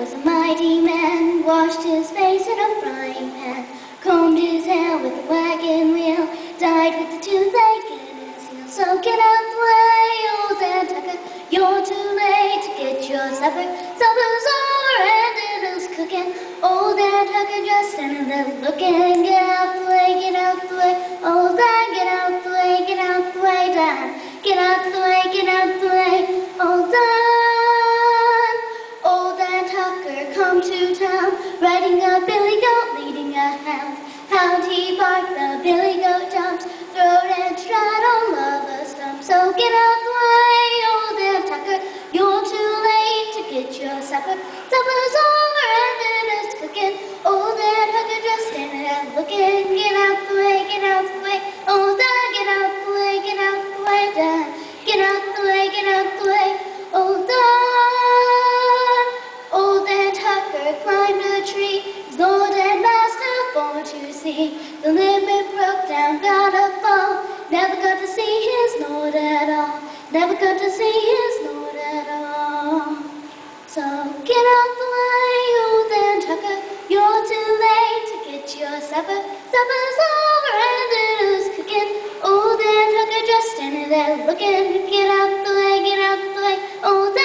was a mighty man, washed his face in a frying pan, combed his hair with a wagon wheel, died with the toothache in his heel. So get out the way, old Dan Tucker, you're too late to get your supper. Supper's over and noodles cooking. Old Dan Tucker just standing there looking. Get out the way, get out the way, old Dan, get out the way, get out the way, Dan. Get out the way, get out the way, old Dan. Old Dan Tucker come to town, riding a billy goat, leading a hound. Hound he barked, the billy goat jumped, throwed and trod on lava stump. So get out the way, old Dan Tucker, you're too late to get your supper. Supper's over and dinner's cooking. Old Dan Tucker just standing there looking. Get out the way, get out the way, old Dan, get out the way, get out the way, Dan. Get out the way, get out the way, old Dan. Old Dan Tucker climbed a tree, his lord and master for to see. The limit broke down, got a fall, never got to see his lord at all, never got to see his lord at all. So get out the way, old Dan Tucker, you're too late to get your supper. Supper's over and dinner's cooking. Old Dan Tucker just standing there looking. Get out the way, get out the way, old Dan.